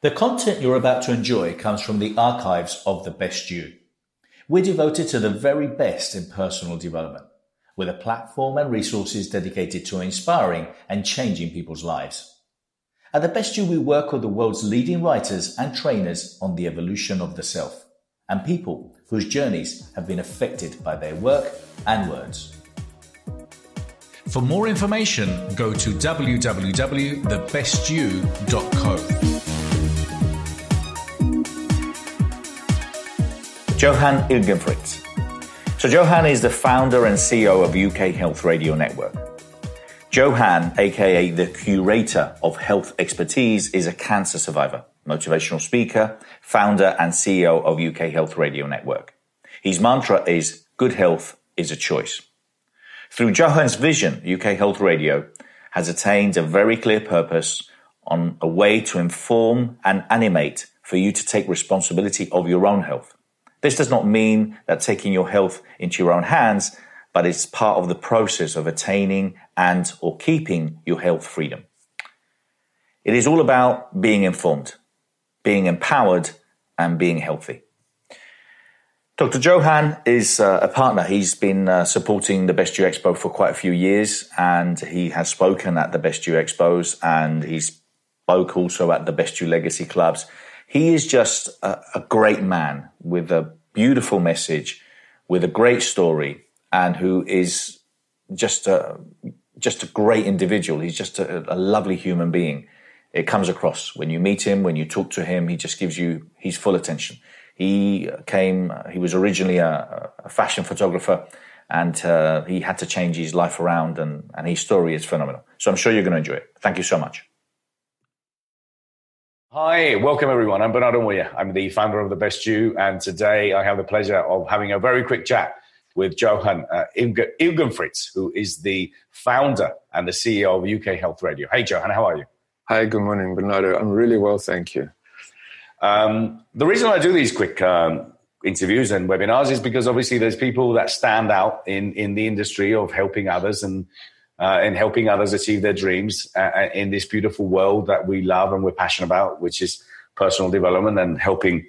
The content you're about to enjoy comes from the archives of The Best You. We're devoted to the very best in personal development, with a platform and resources dedicated to inspiring and changing people's lives. At The Best You, we work with the world's leading writers and trainers on the evolution of the self and people whose journeys have been affected by their work and words. For more information, go to www.thebestyou.co. Johann Ilgenfritz. So Johann is the founder and CEO of UK Health Radio Network. Johann, aka the curator of health expertise, is a cancer survivor, motivational speaker, founder and CEO of UK Health Radio Network. His mantra is, good health is a choice. Through Johann's vision, UK Health Radio has attained a very clear purpose on a way to inform and animate for you to take responsibility of your own health. This does not mean that taking your health into your own hands, but it's part of the process of attaining and or keeping your health freedom. It is all about being informed, being empowered and being healthy. Dr. Johann is a partner. He's been supporting the Best You Expo for quite a few years, and he has spoken at the Best You Expos, and he spoke also at the Best You Legacy Clubs. He is just a great man with a beautiful message, with a great story, and who is just a great individual. He's just a lovely human being. It comes across when you meet him, when you talk to him. He just gives you his full attention. He was originally a fashion photographer, and he had to change his life around, and his story is phenomenal. So I'm sure you're going to enjoy it. Thank you so much. Hi, welcome everyone. I'm Bernardo Moya. I'm the founder of The Best You, and today I have the pleasure of having a very quick chat with Johann Ilgenfritz, who is the founder and the CEO of UK Health Radio. Hey, Johann, how are you? Hi, good morning, Bernardo. I'm really well, thank you. The reason I do these quick interviews and webinars is because obviously there's people that stand out in the industry of helping others and helping others achieve their dreams in this beautiful world that we love and we're passionate about, which is personal development and helping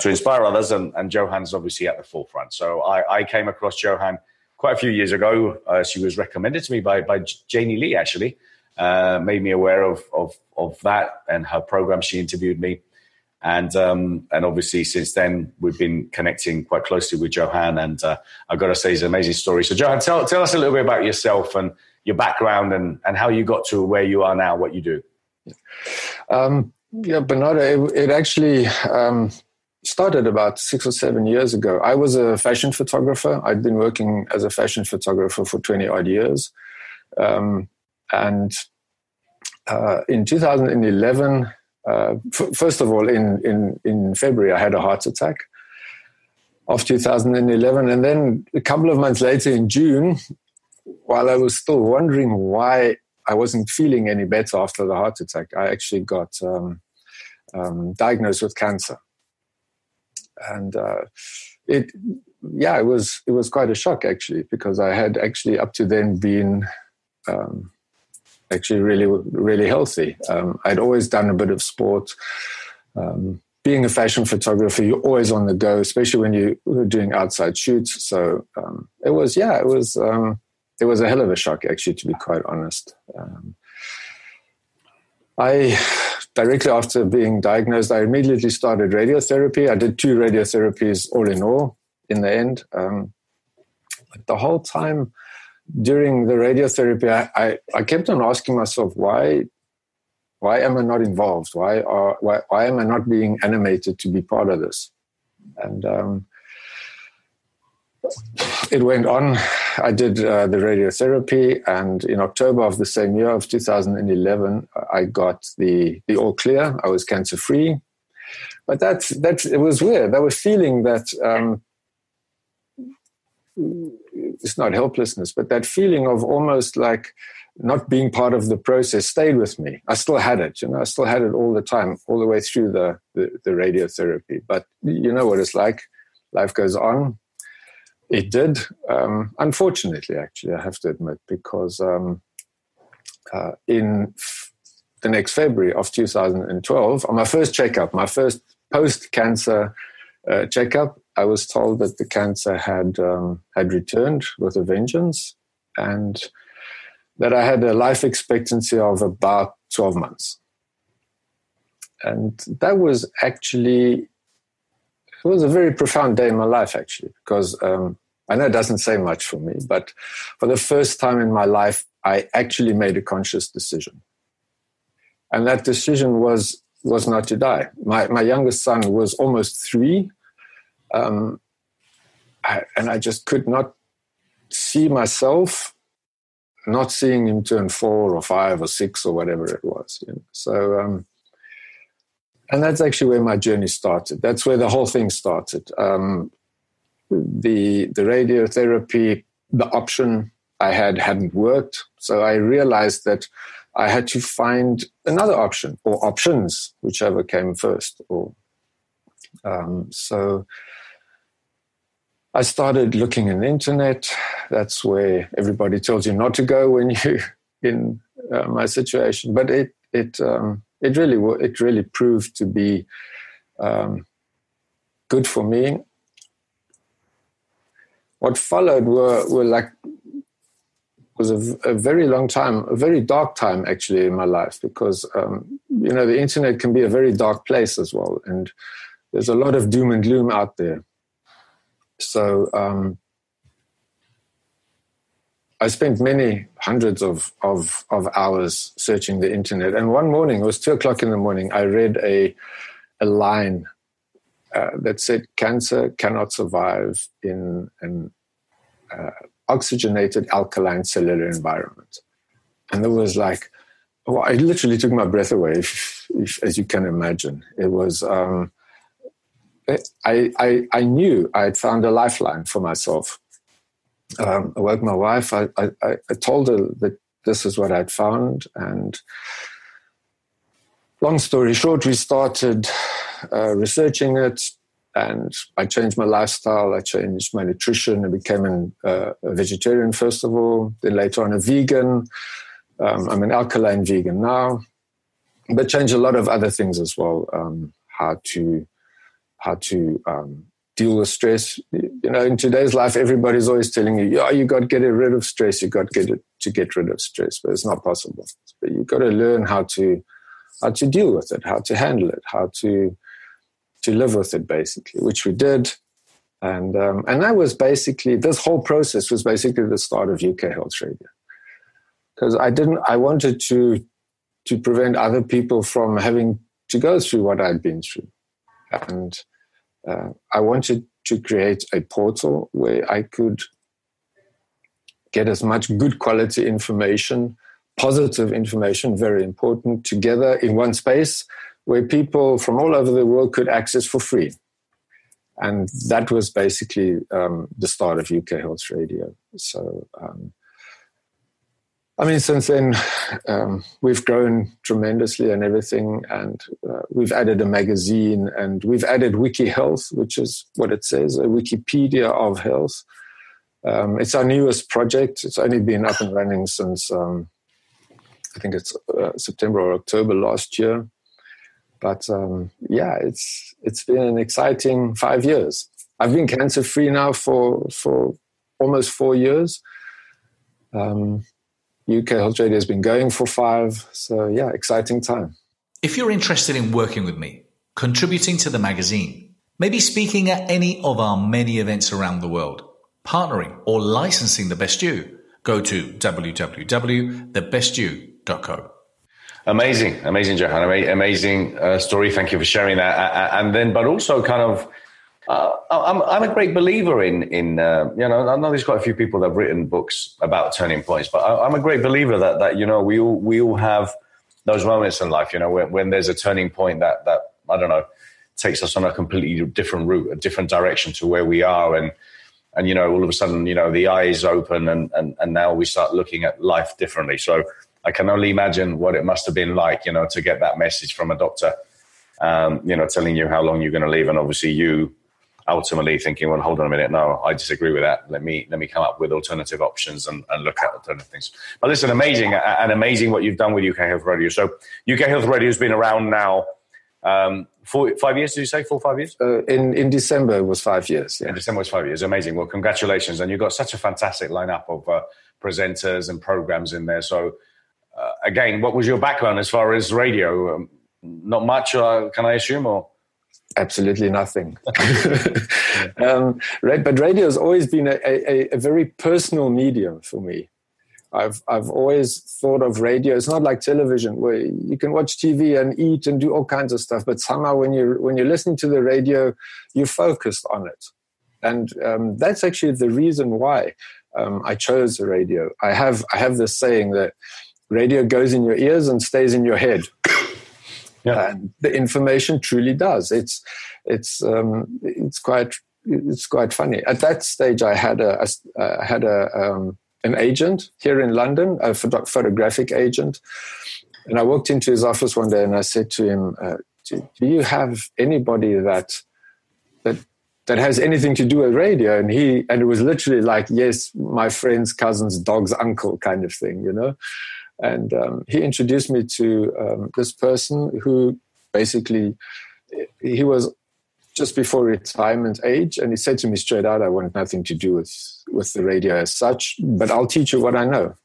to inspire others. And Johann's obviously at the forefront. So I came across Johann quite a few years ago. She was recommended to me by Janie Lee, actually, made me aware of that and her program. She interviewed me. And obviously since then we've been connecting quite closely with Johann, and I've got to say it's an amazing story. So Johann, tell us a little bit about yourself and your background and how you got to where you are now, what you do. Yeah, Bernardo, it actually started about 6 or 7 years ago. I was a fashion photographer. I'd been working as a fashion photographer for 20 odd years. In 2011, first of all, in February, I had a heart attack of 2011. And then a couple of months later in June, while I was still wondering why I wasn't feeling any better after the heart attack, I actually got diagnosed with cancer. And it was quite a shock, actually, because I had actually up to then been actually really, really healthy. I'd always done a bit of sport. Being a fashion photographer, you're always on the go, especially when you were doing outside shoots. So it was a hell of a shock, actually, to be quite honest. I directly after being diagnosed, I immediately started radiotherapy. I did 2 radiotherapies all in all in the end. The whole time during the radiotherapy, I kept on asking myself, why am I not involved? Why am I not being animated to be part of this? And it went on. I did the radiotherapy, and in October of the same year of 2011, I got the all clear. I was cancer free, but it was weird. I was feeling that. It's not helplessness, but that feeling of almost like not being part of the process stayed with me. I still had it, I still had it all the time, all the way through the radiotherapy. But you know what it's like. Life goes on. It did. Unfortunately, actually, I have to admit, because in the next February of 2012, on my first checkup, my first post-cancer checkup, I was told that the cancer had returned with a vengeance, and that I had a life expectancy of about 12 months. And that was actually, it was a very profound day in my life, actually, because I know it doesn't say much for me, but for the first time in my life, I actually made a conscious decision. And that decision was not to die. My youngest son was almost 3, and I just could not see myself not seeing him turn 4 or 5 or 6 or whatever it was. You know? So, and that's actually where my journey started. That's where the whole thing started. The radiotherapy, the option I had hadn't worked, so I realized that I had to find another option or options, whichever came first. Or so I started looking in the internet. That's where everybody tells you not to go when you in my situation, but it really proved to be good for me. What followed was a very long time, a very dark time actually in my life, because the internet can be a very dark place as well, and there's a lot of doom and gloom out there. So I spent many hundreds of hours searching the internet, and one morning, it was 2:00 in the morning, I read a line that said, "Cancer cannot survive in an oxygenated alkaline cellular environment." And it was like, well, I literally took my breath away, as you can imagine. It was, I knew I had found a lifeline for myself. I woke my wife, I told her that this is what I'd found, and long story short, we started researching it. And I changed my lifestyle, I changed my nutrition, I became a vegetarian first of all, then later on a vegan. I'm an alkaline vegan now, but changed a lot of other things as well, how to deal with stress. You know, in today's life, everybody's always telling you, yeah, you got to get rid of stress, you got to get rid of stress, but it's not possible. But you've got to learn how to deal with it, how to handle it, how to live with it, basically, which we did. And that was basically, this whole process was basically the start of UK Health Radio. Because I wanted to prevent other people from having to go through what I'd been through. And I wanted to create a portal where I could get as much good quality information, positive information, very important, together in one space, where people from all over the world could access for free. And that was basically the start of UK Health Radio. So, since then, we've grown tremendously and everything, and we've added a magazine, and we've added Wiki Health, which is what it says, a Wikipedia of health. It's our newest project. It's only been up and running since, I think it's September or October last year. But it's been an exciting 5 years. I've been cancer-free now for almost 4 years. UK Health Radio has been going for 5. So, yeah, exciting time. If you're interested in working with me, contributing to the magazine, maybe speaking at any of our many events around the world, partnering or licensing The Best You, go to www.thebestyou.co. Amazing, Johann. Amazing story. Thank you for sharing that. And then, but also kind of, I'm a great believer in I know there's quite a few people that have written books about turning points, but I'm a great believer that we all have those moments in life, when there's a turning point that I don't know, takes us on a completely different route, a different direction to where we are. And all of a sudden, the eyes open and now we start looking at life differently. So, I can only imagine what it must have been like, to get that message from a doctor, telling you how long you're going to live. And obviously you ultimately thinking, well, hold on a minute, no, I disagree with that. Let me come up with alternative options and look at alternative things. But listen, amazing what you've done with UK Health Radio. So UK Health Radio has been around now 4-5 years, did you say? 4 or 5 years? In December it was 5 years. Yeah. In December it was 5 years. Amazing. Well, congratulations. And you've got such a fantastic lineup of presenters and programs in there. So again, what was your background as far as radio? Not much, can I assume, or? Absolutely nothing. But radio has always been a very personal medium for me. I've always thought of radio. It's not like television where you can watch TV and eat and do all kinds of stuff. But somehow when you're listening to the radio, you're focused on it. And that's actually the reason why I chose the radio. I have this saying that radio goes in your ears and stays in your head. Yeah. And the information truly does. It's quite funny. At that stage, I had an agent here in London, a photographic agent, and I walked into his office one day and I said to him, "Do you have anybody that has anything to do with radio?" And it was literally like, "Yes, my friend's cousin's dog's uncle," kind of thing, you know. And he introduced me to this person who basically, he was just before retirement age. And he said to me straight out, "I want nothing to do with the radio as such, but I'll teach you what I know."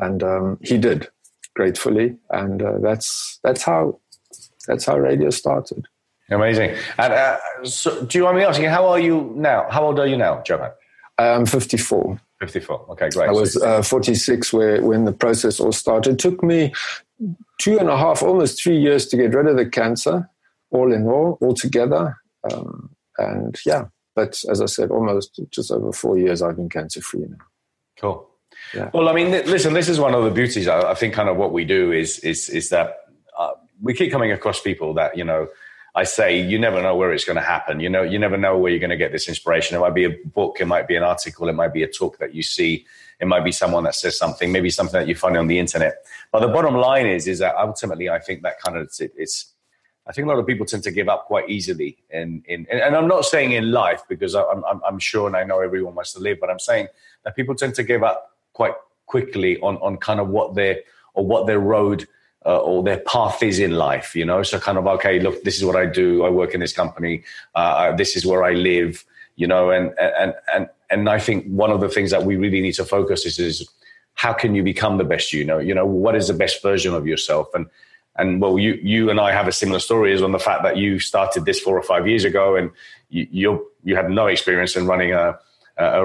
And he did, gratefully. And that's how radio started. Amazing. And so do you mind me asking, how are you now? How old are you now, Johann? I'm 54. 54. Okay, great. I was 46 when the process all started. It took me 2.5, almost 3 years to get rid of the cancer, altogether. But as I said, almost just over 4 years I've been cancer-free now. Cool. Yeah. Well, I mean, listen, this is one of the beauties. I think kind of what we do is that we keep coming across people that, you know, I say, you never know where it's going to happen. You know, you never know where you're going to get this inspiration. It might be a book. It might be an article. It might be a talk that you see. It might be someone that says something, maybe something that you find on the internet. But the bottom line is that ultimately, I think that kind of, I think a lot of people tend to give up quite easily and I'm not saying in life, because I'm sure, and I know everyone wants to live, but I'm saying that people tend to give up quite quickly on kind of what their road or their path is in life, you know. So kind of, okay, look, this is what I do. I work in this company. This is where I live, you know. And I think one of the things that we really need to focus is how can you become the best you know. You know, what is the best version of yourself? And well, you and I have a similar story, is on the fact that you started this 4 or 5 years ago, and you had no experience in running a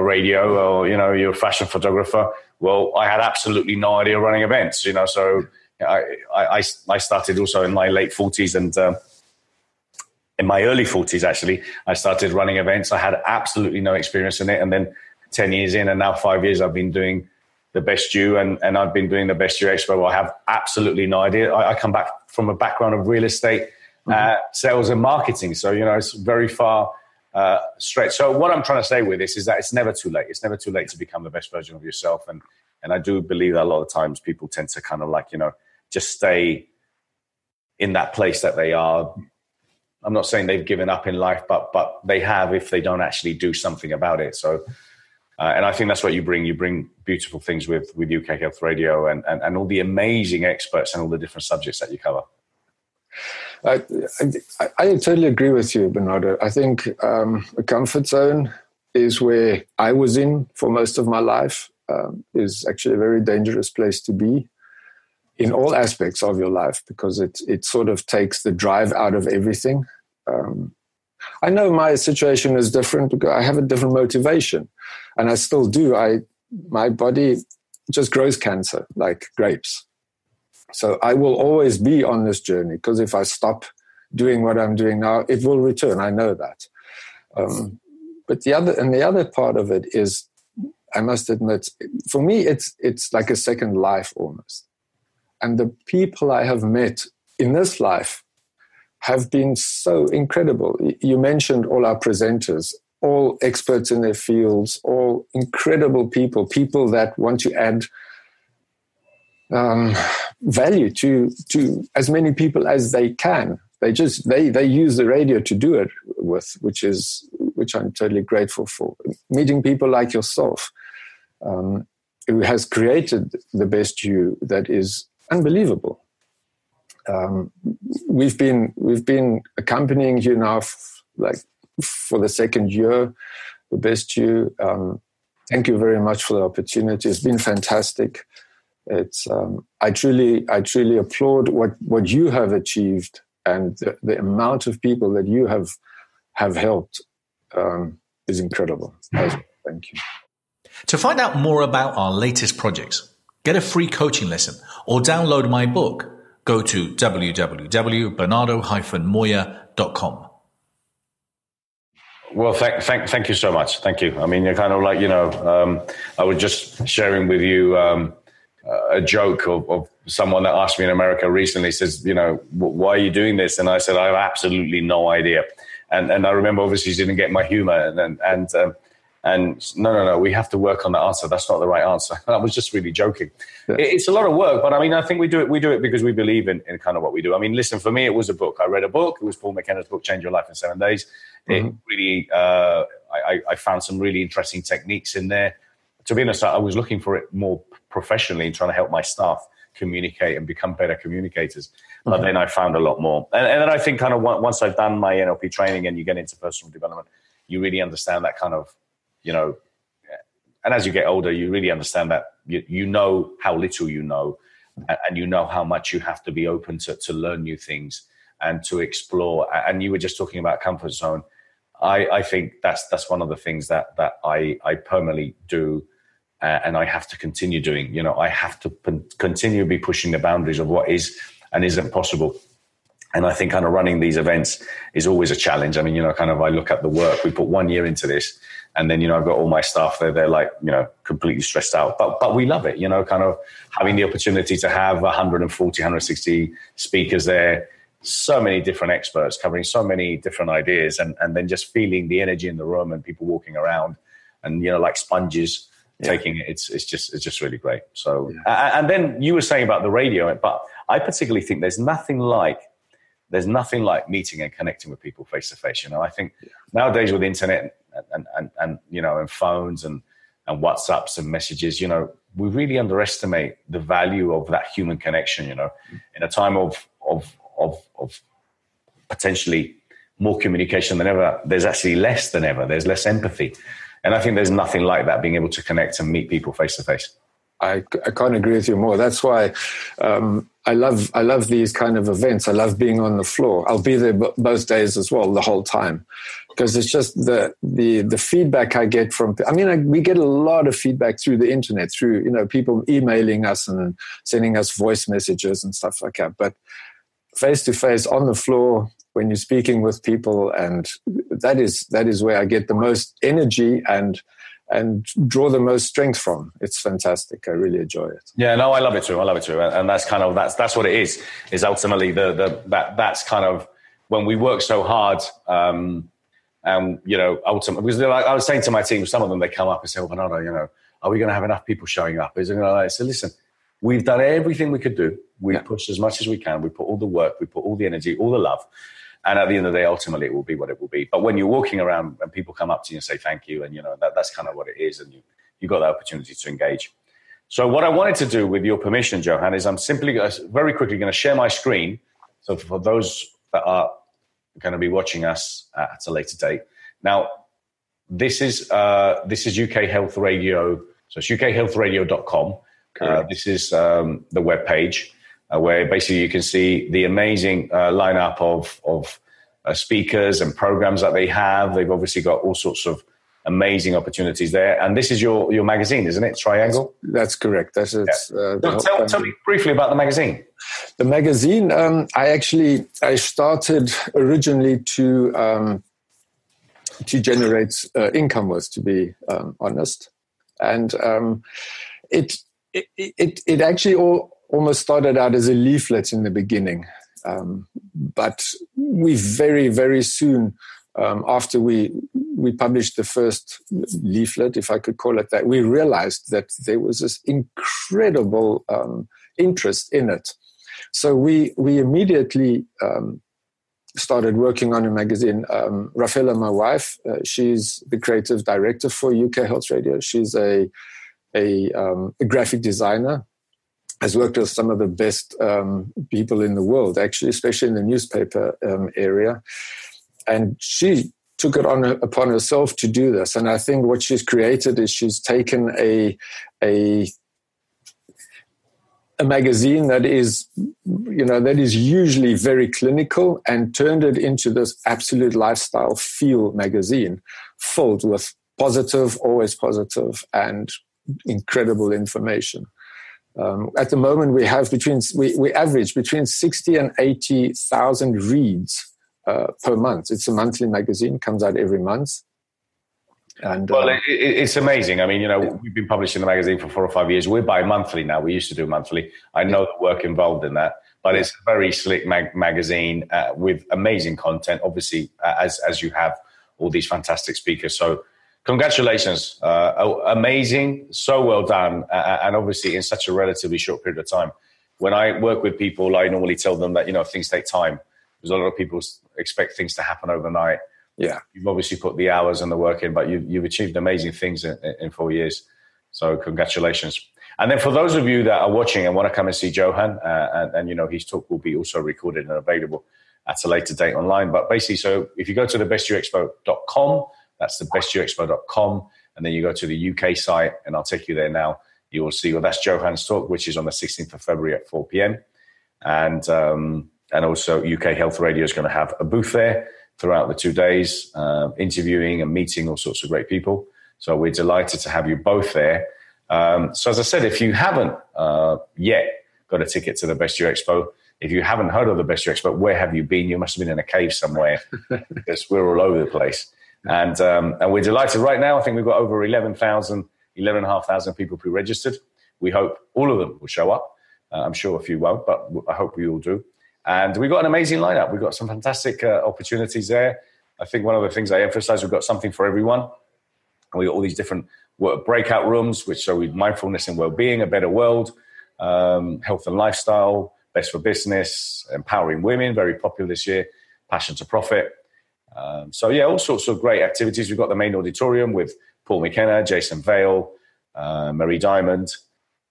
radio, or you know, you're a fashion photographer. Well, I had absolutely no idea running events, you know, so. I started also in my late 40s, and in my early 40s, actually, I started running events. I had absolutely no experience in it. And then 10 years in, and now 5 years, I've been doing the Best You, and I've been doing the Best You Expo. I have absolutely no idea. I come back from a background of real estate, sales and marketing. So, you know, it's very far stretch. So what I'm trying to say with this is that it's never too late. It's never too late to become the best version of yourself. And I do believe that a lot of times people tend to kind of like, you know, just stay in that place that they are. I'm not saying they've given up in life, but they have if they don't actually do something about it. So, and I think that's what you bring. You bring beautiful things with UK Health Radio and all the amazing experts and all the different subjects that you cover. I totally agree with you, Bernardo. I think a comfort zone is where I was in for most of my life, is actually a very dangerous place to be in all aspects of your life, because it sort of takes the drive out of everything. I know my situation is different because I have a different motivation, and I still do. My body just grows cancer like grapes. So I will always be on this journey, because if I stop doing what I'm doing now, it will return. I know that. But the other part of it is, I must admit, for me, it's like a second life almost. And the people I have met in this life have been so incredible. You mentioned all our presenters, all experts in their fields, all incredible people that want to add value to as many people as they can. They use the radio to do it. with, which I'm totally grateful for. Meeting people like yourself, who has created the best you that is unbelievable. We've been accompanying you now for the second year, the best you. Thank you very much for the opportunity. It's been fantastic. It's I truly applaud what you have achieved and the amount of people that you have helped is incredible. Thank you. To find out more about our latest projects, get a free coaching lesson or download my book. Go to www.bernardo-moya.com. Well, thank you so much. Thank you. I mean, you're kind of like, I was just sharing with you a joke of someone that asked me in America recently, says, why are you doing this? And I said, I have absolutely no idea. And I remember obviously she didn't get my humor. And no, we have to work on the answer. That's not the right answer. I was just really joking. Yeah. It's a lot of work, but I mean, I think we do it because we believe in kind of what we do. I mean, listen, for me, it was a book. I read a book. It was Paul McKenna's book, Change Your Life in 7 Days. Mm-hmm. It really, I found some really interesting techniques in there. To be honest, I was looking for it more professionally and trying to help my staff communicate and become better communicators. Mm-hmm. But then I found a lot more. And then I think kind of once I've done my NLP training and you get into personal development, you really understand that kind of, and as you get older, you really understand that you know how little you know, and you know how much you have to be open to learn new things and to explore. And you were just talking about comfort zone. I think that's one of the things that I permanently do, and I have to continue doing. I have to continue be pushing the boundaries of what is and isn't possible. And I think kind of running these events is always a challenge. I mean, I look at the work. We put 1 year into this, and then, I've got all my staff there. They're like, completely stressed out. But we love it, kind of having the opportunity to have 140, 160 speakers there, so many different experts covering so many different ideas, and then just feeling the energy in the room and people walking around and, like sponges. Yeah. Taking it, it's just really great. So, yeah. And then you were saying about the radio, but I particularly think there's nothing like meeting and connecting with people face to face. I think nowadays with the internet and phones and WhatsApps and messages, we really underestimate the value of that human connection. In a time of potentially more communication than ever, there's actually less than ever. There's less empathy, and I think there's nothing like that, being able to connect and meet people face to face. I can't agree with you more. That's why I love these kind of events. I love being on the floor. I'll be there both days as well, the whole time, because it's just the feedback I get from. I mean, we get a lot of feedback through the internet, through people emailing us and sending us voice messages and stuff like that. But face to face on the floor when you're speaking with people, and that is where I get the most energy and draw the most strength from. It's fantastic. I really enjoy it. Yeah, no, I love it too. And that's kind of, that's what it is ultimately that's kind of when we work so hard. Ultimately, because I was saying to my team, some of them, they come up and say, Bernardo, are we going to have enough people showing up? I said, listen, we've done everything we could do. We've pushed as much as we can. We put all the work, we put all the energy, all the love. And at the end of the day, ultimately, it will be what it will be. But when you're walking around and people come up to you and say thank you, and that's kind of what it is, and you got the opportunity to engage. So what I wanted to do, with your permission, Johann, is I'm simply very quickly going to share my screen. So for those that are going to be watching us at a later date. Now, this is UK Health Radio. So it's ukhealthradio.com. This is the webpage. Where basically you can see the amazing lineup of speakers and programs that they have. They've obviously got all sorts of amazing opportunities there. And this is your magazine, isn't it? Triangle? That's correct. Tell me briefly about the magazine. The magazine, I started originally to generate income, was to be honest, and it actually almost started out as a leaflet in the beginning. But we very, very soon, after we published the first leaflet, if I could call it that, we realized that there was this incredible interest in it. So we immediately started working on a magazine. Raffaella, my wife, she's the creative director for UK Health Radio. She's a graphic designer, has worked with some of the best people in the world, actually, especially in the newspaper area. And she took it on upon herself to do this. And I think what she's created is she's taken a magazine that is, you know, that is usually very clinical, and turned it into this absolute lifestyle feel magazine filled with positive, always positive, and incredible information. At the moment, we have we average between 60 and 80,000 reads per month. It's a monthly magazine, comes out every month. And, well, it's amazing. I mean, you know, we've been publishing the magazine for 4 or 5 years. We're bi-monthly now. We used to do monthly. I know the work involved in that, but it's a very slick magazine with amazing content, obviously, as you have all these fantastic speakers. So congratulations. Amazing. So well done. And obviously in such a relatively short period of time. When I work with people, I normally tell them that, you know, things take time. Because a lot of people expect things to happen overnight. Yeah. You've obviously put the hours and the work in, but you've achieved amazing things in 4 years. So congratulations. And then for those of you that are watching and want to come and see Johann, and you know, his talk will be also recorded and available at a later date online. But basically, so if you go to thebestyouexpo.com, that's thebestyouexpo.com, and then you go to the UK site, and I'll take you there now. You will see, well, that's Johann's talk, which is on the 16th of February at 4 p.m. And also UK Health Radio is going to have a booth there throughout the 2 days, interviewing and meeting all sorts of great people. So we're delighted to have you both there. So as I said, if you haven't yet got a ticket to the Best Year Expo, if you haven't heard of the Best Year Expo, where have you been? You must have been in a cave somewhere, because we're all over the place. And we're delighted right now. I think we've got over 11,500 people pre-registered. We hope all of them will show up. I'm sure a few won't, but I hope we all do. And we've got an amazing lineup. We've got some fantastic opportunities there. I think one of the things I emphasize, we've got something for everyone. And we've got all these different breakout rooms, which show with mindfulness and well-being, a better world, health and lifestyle, best for business, empowering women, very popular this year, passion to profit. So, yeah, all sorts of great activities. We've got the main auditorium with Paul McKenna, Jason Vale, Marie Diamond.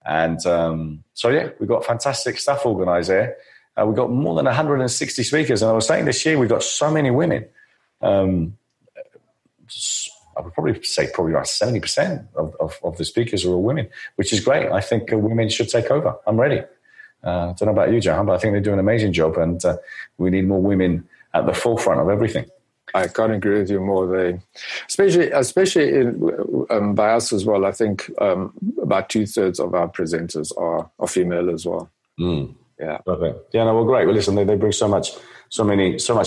And so, yeah, we've got fantastic stuff organized there. We've got more than 160 speakers. And I was saying this year, we've got so many women. I would probably say about 70% of the speakers are all women, which is great. I think women should take over. I'm ready. I don't know about you, Johann, but I think they do an amazing job. And we need more women at the forefront of everything. I can't agree with you more there. Especially in, by us as well, I think about 2/3 of our presenters are female as well. Mm. Yeah, perfect. Yeah, no, well, great. Well, listen, they bring so much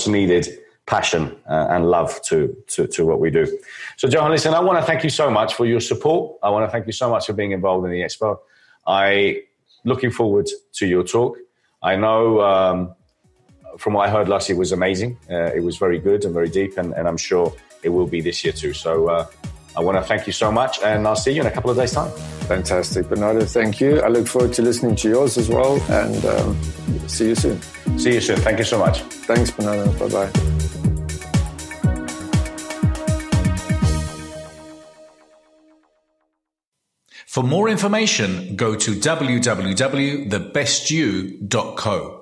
needed passion and love to what we do. So, Johann, listen, I want to thank you so much for your support. I want to thank you so much for being involved in the expo. I looking forward to your talk. I know from what I heard last year was amazing. It was very good and very deep, and I'm sure it will be this year too. So I want to thank you so much, and I'll see you in a couple of days' time. Fantastic. Bernardo, thank you. I look forward to listening to yours as well, and see you soon. See you soon. Thank you so much. Thanks, Bernardo. Bye-bye. For more information, go to www.thebestyou.co.